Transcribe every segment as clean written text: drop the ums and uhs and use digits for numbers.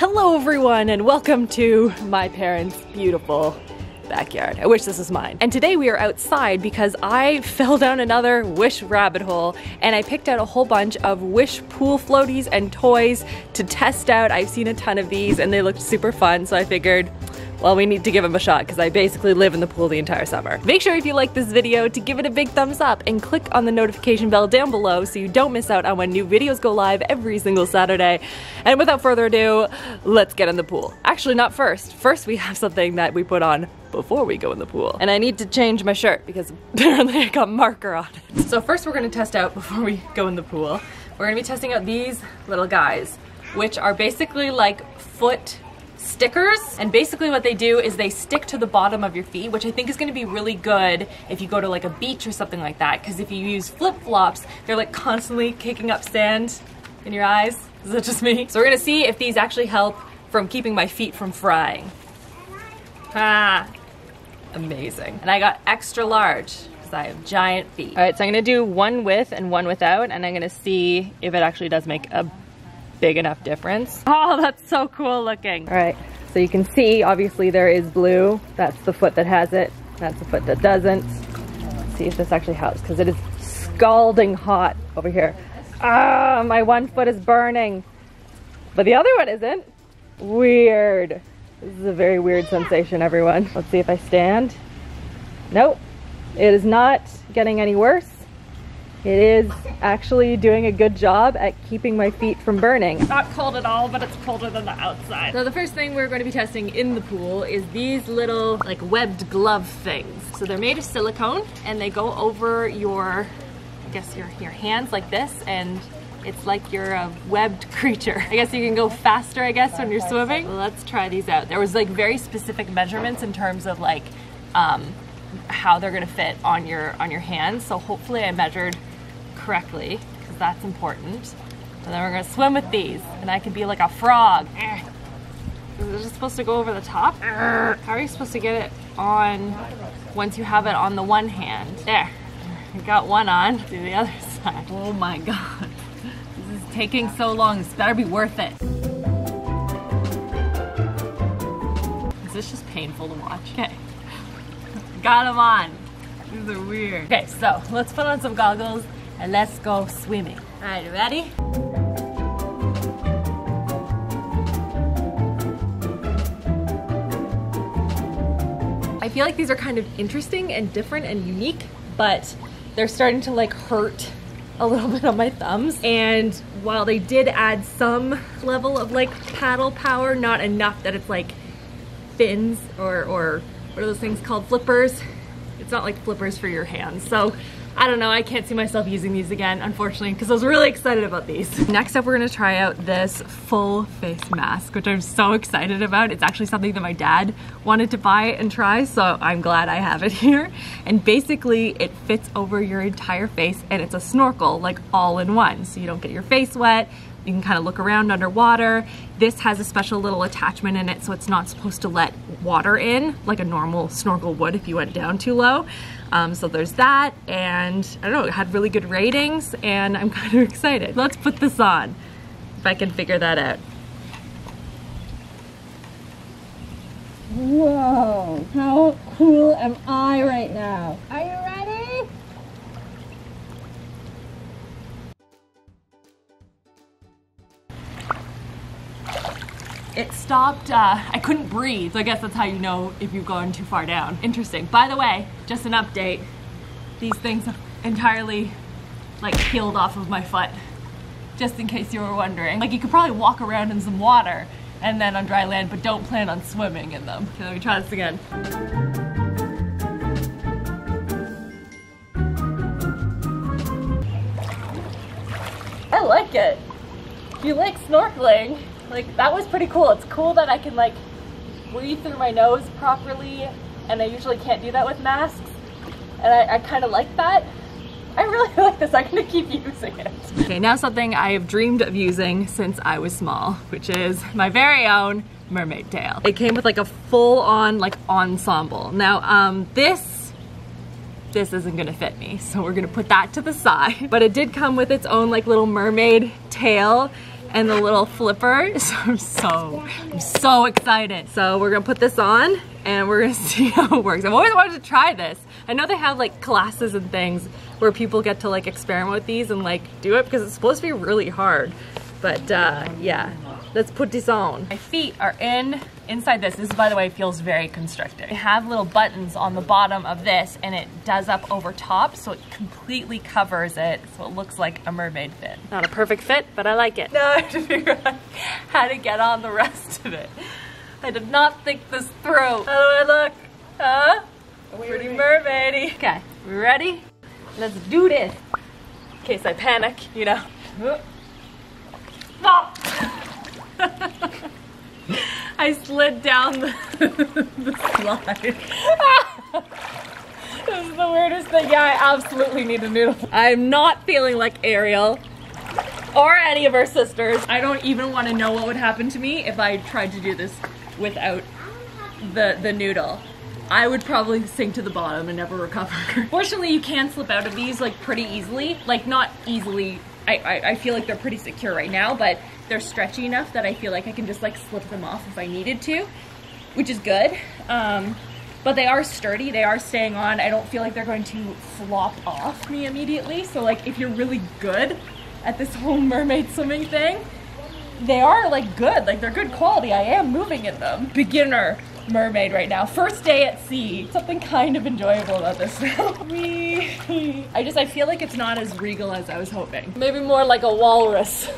Hello everyone and welcome to my parents' beautiful backyard. I wish this was mine. And today we are outside because I fell down another Wish rabbit hole and I picked out a whole bunch of Wish pool floaties and toys to test out. I've seen a ton of these and they looked super fun, so I figured, well, we need to give them a shot because I basically live in the pool the entire summer. Make sure if you like this video to give it a big thumbs up and click on the notification bell down below so you don't miss out on when new videos go live every single Saturday. And without further ado, let's get in the pool. Actually, not first. First, we have something that we put on before we go in the pool. And I need to change my shirt because apparently I got marker on it. So first we're gonna test out before we go in the pool. We're gonna be testing out these little guys, which are basically like foot stickers, and basically what they do is they stick to the bottom of your feet, which I think is going to be really good if you go to like a beach or something like that, because if you use flip-flops they're like constantly kicking up sand in your eyes. Is that just me? So we're gonna see if these actually help from keeping my feet from frying. Ah, amazing. And I got extra large because I have giant feet. Alright, so I'm gonna do one with and one without, and I'm gonna see if it actually does make a big enough difference. Oh, that's so cool looking. All right, so you can see obviously there is blue. That's the foot that has it. That's the foot that doesn't. Let's see if this actually helps because it is scalding hot over here. Ah, my one foot is burning, but the other one isn't. Weird. This is a very weird sensation, everyone. Let's see if I stand. Nope, it is not getting any worse. It is actually doing a good job at keeping my feet from burning. Not cold at all, but it's colder than the outside. So the first thing we're going to be testing in the pool is these little like webbed glove things. So they're made of silicone and they go over your, I guess your hands like this, and it's like you're a webbed creature. I guess you can go faster, I guess, when you're swimming. Let's try these out. There was like very specific measurements in terms of like how they're going to fit on your hands. So hopefully I measured correctly, because that's important. And then we're gonna swim with these, and I could be like a frog. Is it just supposed to go over the top? How are you supposed to get it on once you have it on the one hand? There, I got one on. Do the other side. Oh my god, this is taking so long. This better be worth it. Is this just painful to watch? Okay, got them on. These are weird. Okay, so let's put on some goggles and let's go swimming. All right, ready? I feel like these are kind of interesting and different and unique, but they're starting to like hurt a little bit on my thumbs. And while they did add some level of like paddle power, not enough that it's like fins or what are those things called? Flippers. It's not like flippers for your hands. So I don't know, I can't see myself using these again, unfortunately, because I was really excited about these. Next up, we're gonna try out this full face mask, which I'm so excited about. It's actually something that my dad wanted to buy and try, so I'm glad I have it here. And basically, it fits over your entire face, and it's a snorkel, like all in one, so you don't get your face wet. You can kind of look around underwater. This has a special little attachment in it, so it's not supposed to let water in like a normal snorkel would if you went down too low. So there's that, and I don't know, it had really good ratings, and I'm kind of excited. Let's put this on, if I can figure that out. Whoa, how cool am I right now? Are you ready? It stopped, I couldn't breathe, so I guess that's how you know if you've gone too far down. Interesting. By the way, just an update, these things have entirely like peeled off of my foot, just in case you were wondering. Like, you could probably walk around in some water and then on dry land, but don't plan on swimming in them. Okay, let me try this again. I like it. If you like snorkeling, like, that was pretty cool. It's cool that I can like breathe through my nose properly, and I usually can't do that with masks, and I kind of like that. I really like this. I'm gonna keep using it. Okay, now something I have dreamed of using since I was small, which is my very own mermaid tail. It came with like a full-on like ensemble. Now this isn't gonna fit me, so we're gonna put that to the side. But it did come with its own like little mermaid tail. and the little flipper. So I'm so excited. So we're gonna put this on and we're gonna see how it works. I've always wanted to try this. I know they have like classes and things where people get to like experiment with these and like do it, because it's supposed to be really hard. But yeah, let's put this on. My feet are inside this. This, by the way, feels very constricting. They have little buttons on the bottom of this and it does up over top, so it completely covers it, so it looks like a mermaid fit. Not a perfect fit, but I like it. Now I have to figure out how to get on the rest of it. I did not think this through. How do I look? Huh? Pretty mermaidy. Okay, we ready? Let's do this. In case I panic, you know. Stop! I slid down the slide. This is the weirdest thing. Yeah, I absolutely need a noodle. I'm not feeling like Ariel or any of her sisters. I don't even want to know what would happen to me if I tried to do this without the noodle. I would probably sink to the bottom and never recover. Fortunately, you can slip out of these like pretty easily. Like, not easily. I feel like they're pretty secure right now, but they're stretchy enough that I feel like I can just like slip them off if I needed to, which is good. But they are sturdy, they are staying on. I don't feel like they're going to flop off me immediately. So like, if you're really good at this whole mermaid swimming thing, they are like good, like they're good quality. I am moving in them. Beginner mermaid right now, first day at sea. Something kind of enjoyable about this now. I feel like it's not as regal as I was hoping. Maybe more like a walrus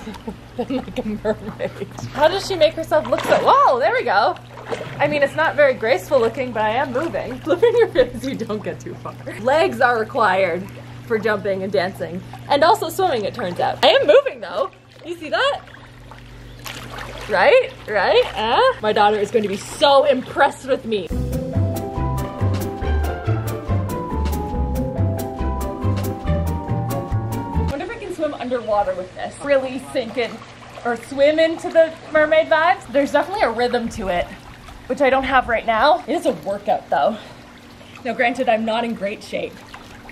than like a mermaid. How does she make herself look so, whoa, there we go. I mean, it's not very graceful looking, but I am moving. Flipping your fins, you don't get too far. Legs are required for jumping and dancing, and also swimming, it turns out. I am moving though, you see that? Right? Right? Eh? My daughter is going to be so impressed with me. I wonder if I can swim underwater with this. Really sink in or swim into the mermaid vibes. There's definitely a rhythm to it, which I don't have right now. It is a workout though. Now granted, I'm not in great shape,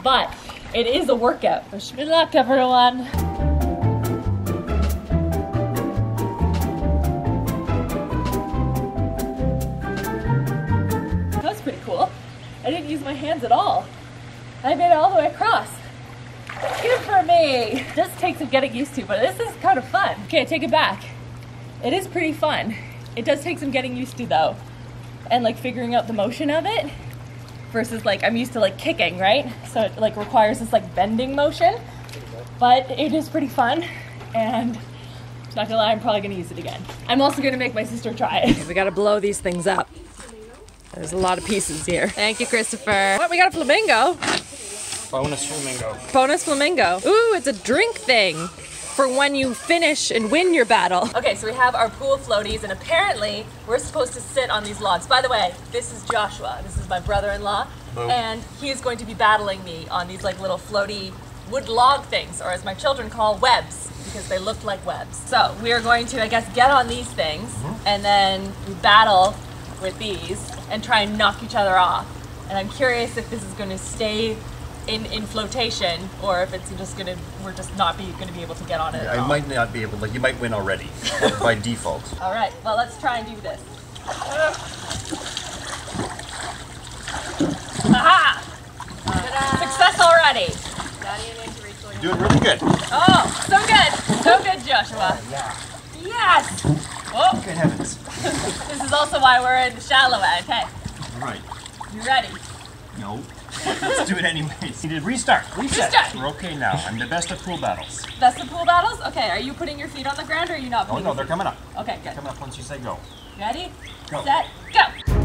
but it is a workout. Wish me luck, everyone. I didn't use my hands at all. I made it all the way across. Good for me. Just takes some getting used to, but this is kind of fun. Okay, I take it back. It is pretty fun. It does take some getting used to though, and like figuring out the motion of it versus like I'm used to like kicking, right? So it like requires this like bending motion, but it is pretty fun, and I'm not gonna lie, I'm probably gonna use it again. I'm also gonna make my sister try it. Okay, we gotta blow these things up. There's a lot of pieces here. Thank you, Christopher. What, we got a flamingo. Bonus flamingo. Bonus flamingo. Ooh, it's a drink thing for when you finish and win your battle. Okay, so we have our pool floaties, and apparently we're supposed to sit on these logs. By the way, this is Joshua. This is my brother-in-law. And he is going to be battling me on these like little floaty wood log things, or as my children call, webs, because they look like webs. So we are going to, I guess, get on these things and then we battle with these and try and knock each other off. And I'm curious if this is gonna stay in flotation, or if it's just gonna, we're just not be, gonna be able to get on it. I might not be able to, you might win already by default. All right, well, let's try and do this. Aha! Success already. You're doing really good. Oh, so good. So good, Joshua. Yeah. Yes! Oh, good heavens. This is also why we're in the shallow end. Okay. All right. You ready? No. Let's do it anyways. You need to restart. Reset. We're okay now. I'm the best at pool battles. Best at pool battles? Okay. Are you putting your feet on the ground, or are you not putting? Oh, no, they're coming up. Okay, good. They're coming up once you say go. Ready? Go. Set. Go.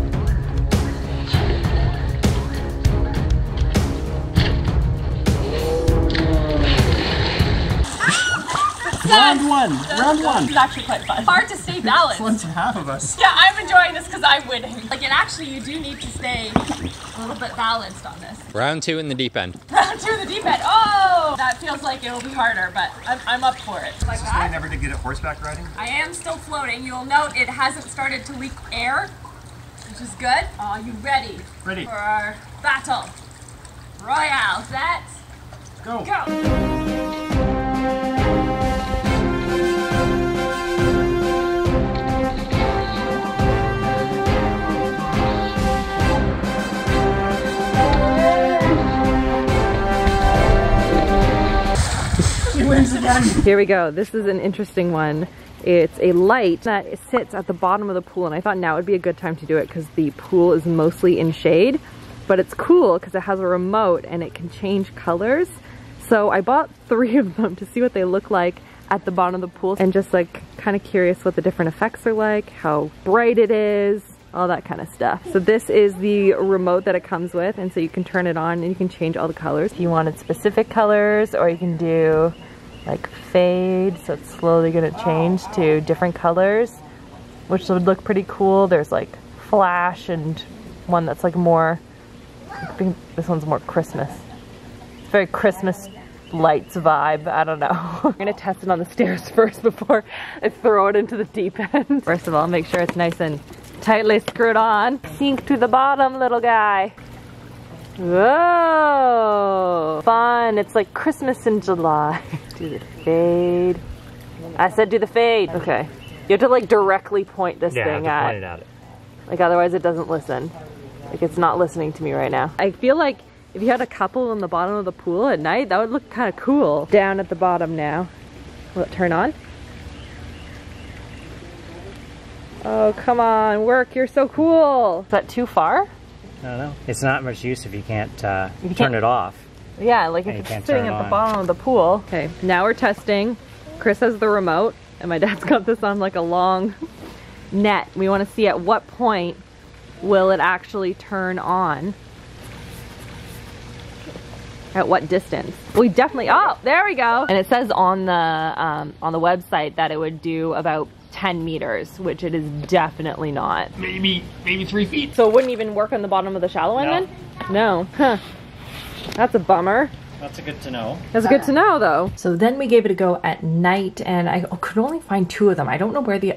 Round one, round one. This is actually quite fun. Hard to stay balanced. One to half of us. Yeah, I'm enjoying this because I'm winning. Like, and actually you do need to stay a little bit balanced on this. Round two in the deep end. Round two in the deep end. Oh, that feels like it'll be harder, but I'm up for it. Like, this is why I never did good at horseback riding. I am still floating. You'll note it hasn't started to leak air, which is good. Are you ready? Ready. For our battle royale. Set. Go. Go. Here we go. This is an interesting one. It's a light that sits at the bottom of the pool, and I thought now would be a good time to do it because the pool is mostly in shade, but it's cool because it has a remote and it can change colors. So I bought 3 of them to see what they look like at the bottom of the pool, and just like kind of curious what the different effects are like, how bright it is, all that kind of stuff. So this is the remote that it comes with, and so you can turn it on and you can change all the colors. If you wanted specific colors, or you can do like fade, so it's slowly gonna change to different colors, which would look pretty cool. There's like flash and one that's like more, I think this one's more Christmas. It's very Christmas lights vibe, I don't know. We're gonna test it on the stairs first before I throw it into the deep end. First of all, make sure it's nice and tightly screwed on. Sink to the bottom, little guy. Whoa! Fun, it's like Christmas in July. Do the fade. I said do the fade. Okay. You have to like directly point this thing at. Point it at it. Like otherwise it doesn't listen. Like it's not listening to me right now. I feel like if you had a couple in the bottom of the pool at night, that would look kind of cool. Down at the bottom now. Will it turn on? Oh, come on, work, you're so cool. Is that too far? I don't know. It's not much use if you can't turn it off. Yeah, like if it's sitting at the bottom of the pool. Okay, now we're testing. Chris has the remote, and my dad's got this on like a long net. We want to see at what point will it actually turn on. At what distance? We definitely, oh, there we go. And it says on the website that it would do about 10 meters, which it is definitely not. Maybe 3 feet. So it wouldn't even work on the bottom of the shallow end then? No. Huh. That's a bummer. That's a good to know. That's good to know though. So then we gave it a go at night, and I could only find 2 of them. I don't know where the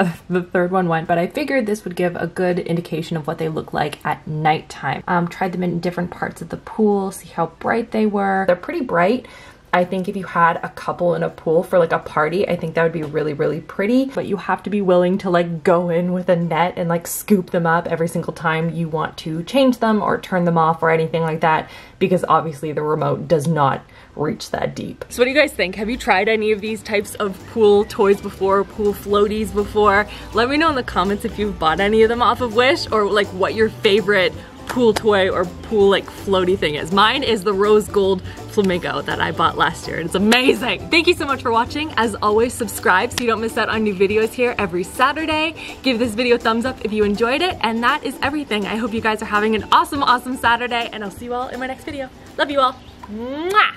third one went, but I figured this would give a good indication of what they look like at nighttime. Tried them in different parts of the pool, see how bright they were. They're pretty bright. I think if you had a couple in a pool for like a party, I think that would be really, really pretty. But you have to be willing to like go in with a net and like scoop them up every single time you want to change them or turn them off or anything like that, because obviously the remote does not reach that deep. So what do you guys think? Have you tried any of these types of pool toys before, pool floaties before? Let me know in the comments if you've bought any of them off of Wish, or like what your favorite pool toy or pool like floaty thing is. Mine is the rose gold flamingo that I bought last year, and it's amazing. Thank you so much for watching. As always, subscribe so you don't miss out on new videos here every Saturday. Give this video a thumbs up if you enjoyed it, and that is everything. I hope you guys are having an awesome, awesome Saturday, and I'll see you all in my next video. Love you all. Mwah!